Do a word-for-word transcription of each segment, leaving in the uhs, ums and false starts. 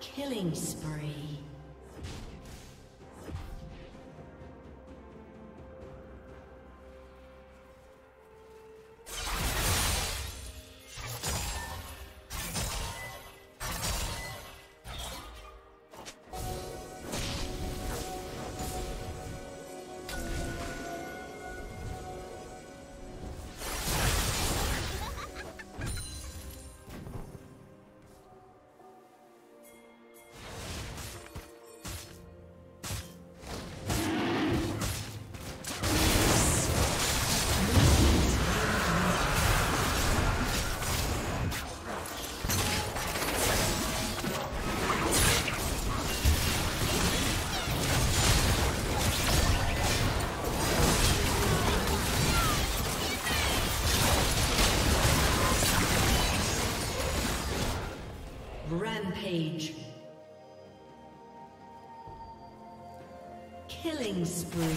Killing spree. Page. Killing spree.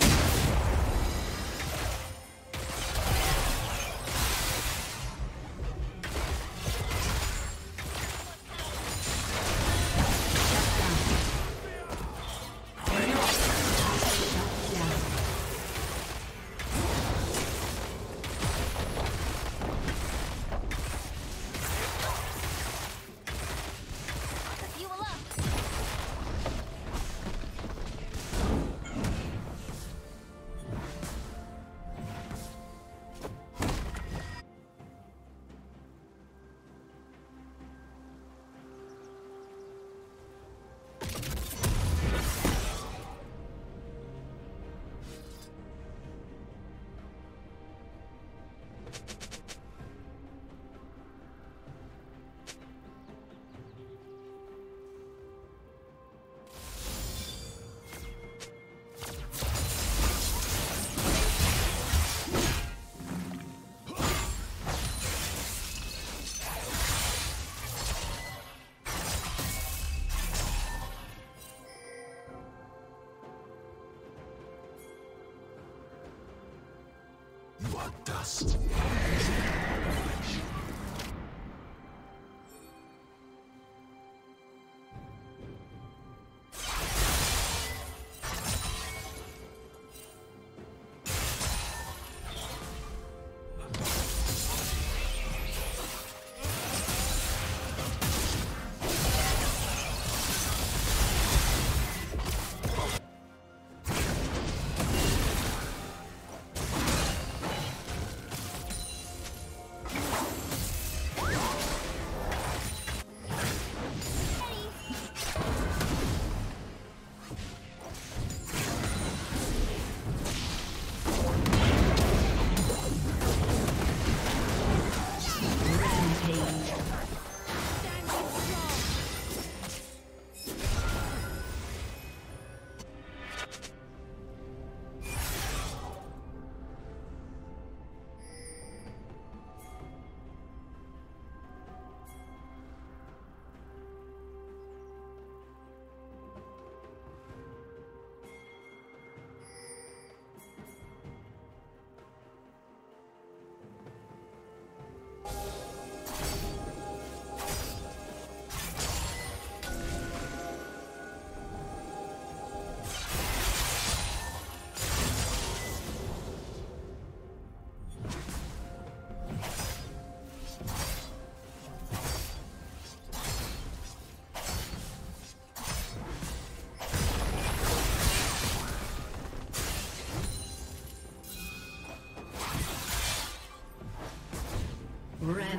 Dust.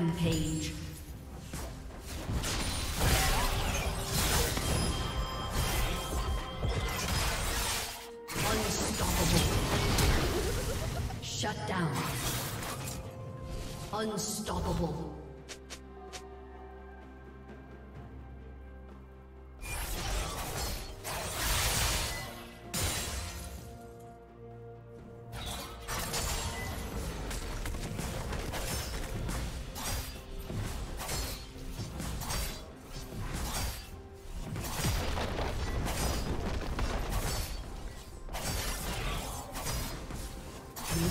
Rampage. Unstoppable. Shut down. Unstoppable. The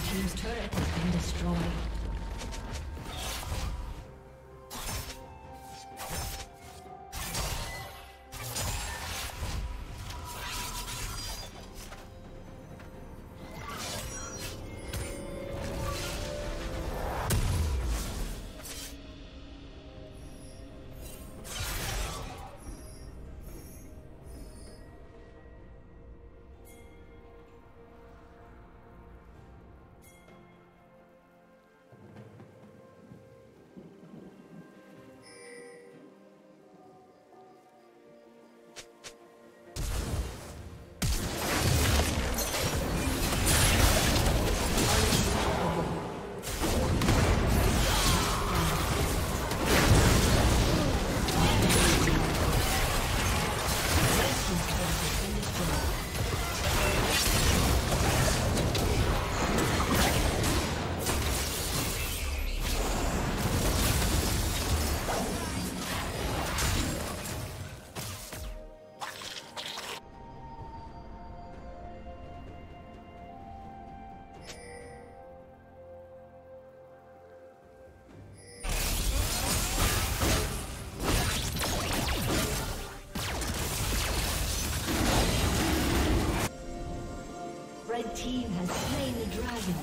team has slain the dragon.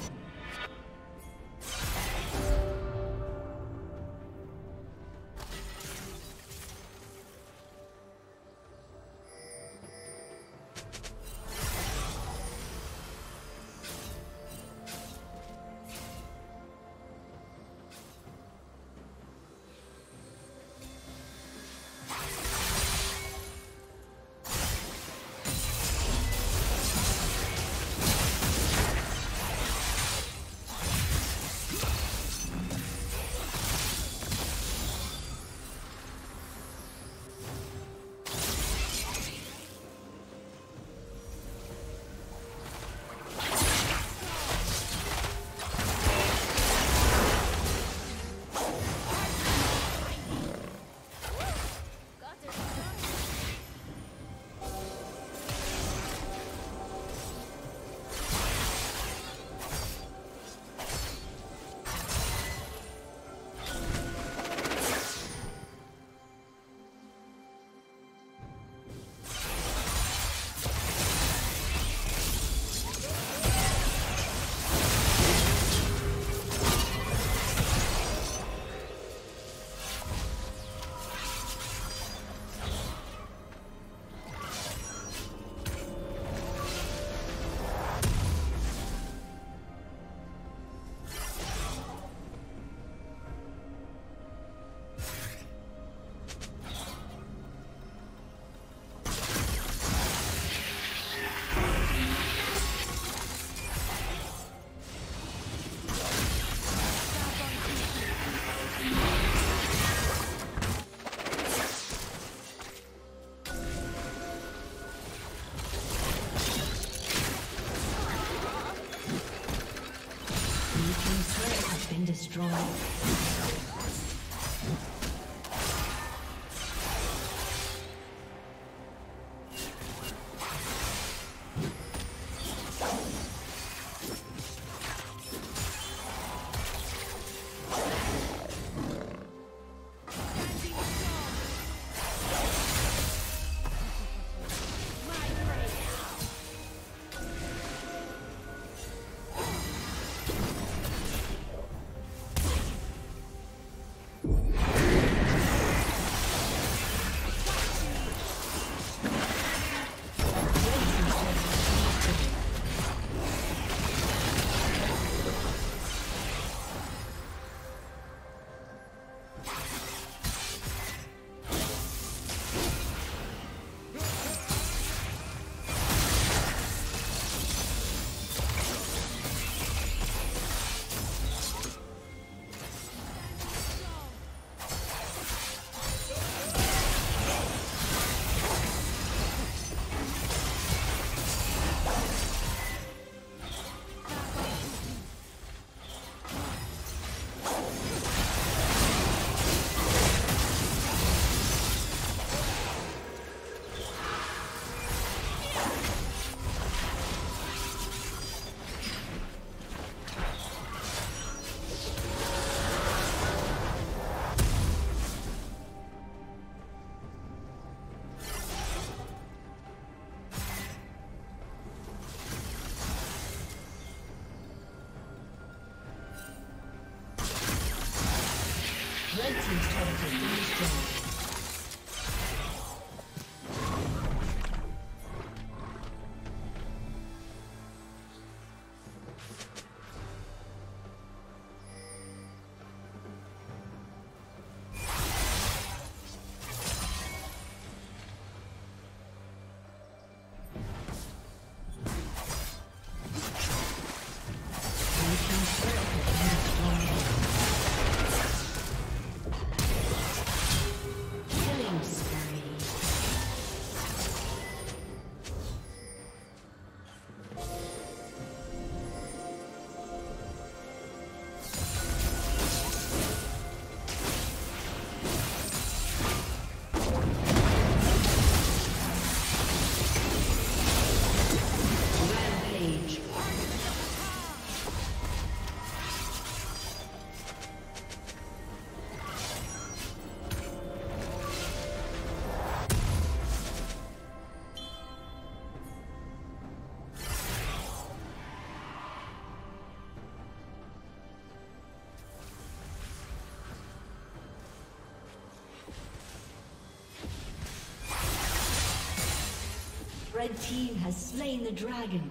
Red team has slain the dragon.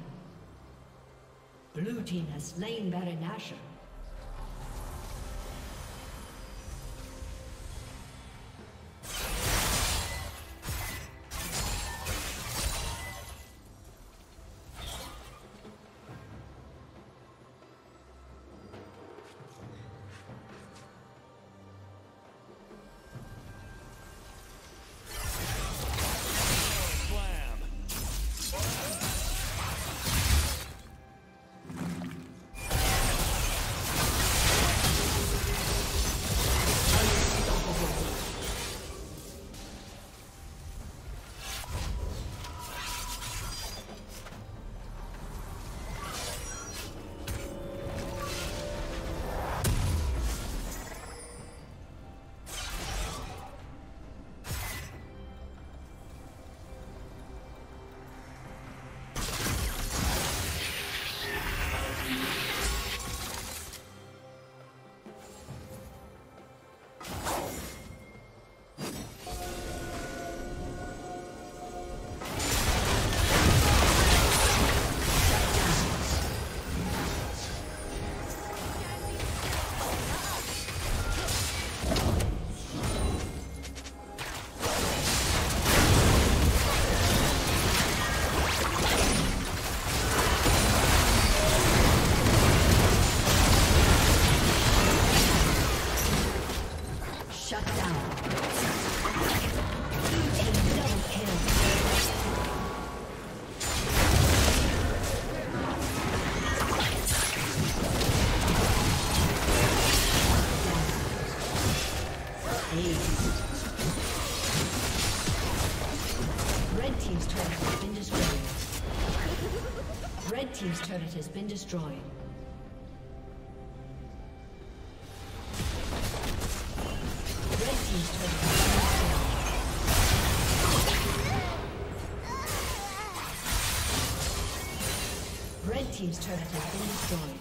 Blue team has slain Baron Nashor. Team's turret has been destroyed. Red team's turret has been destroyed.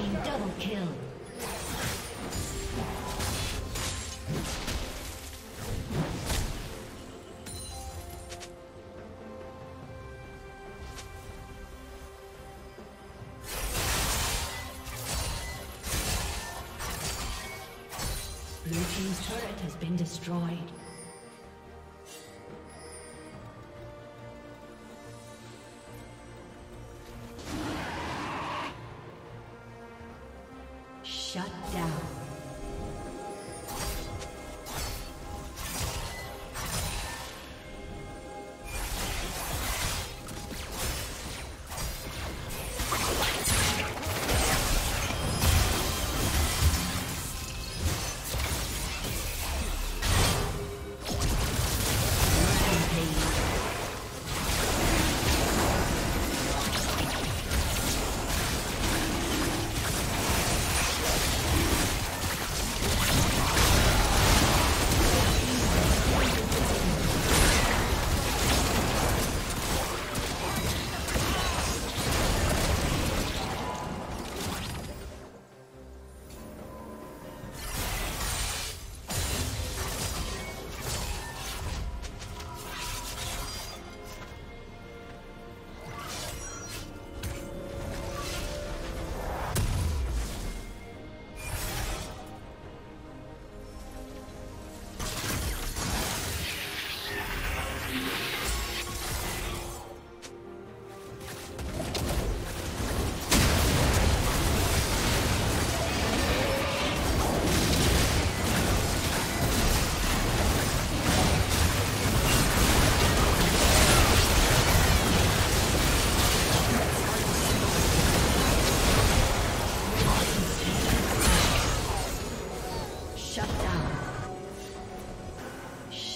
Team double kill. Blue team's turret has been destroyed.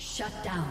Shut down.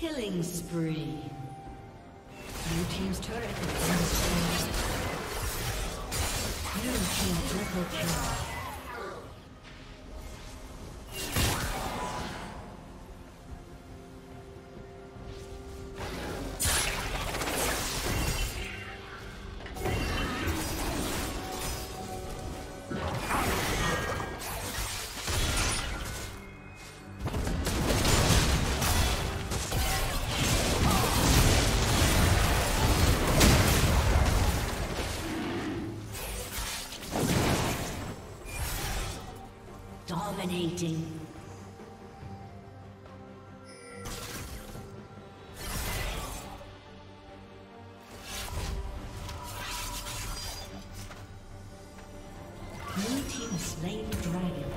Killing spree. Blue team's turret has been destroyed. Blue team triple kill. Dominating. Blue team slain the dragon.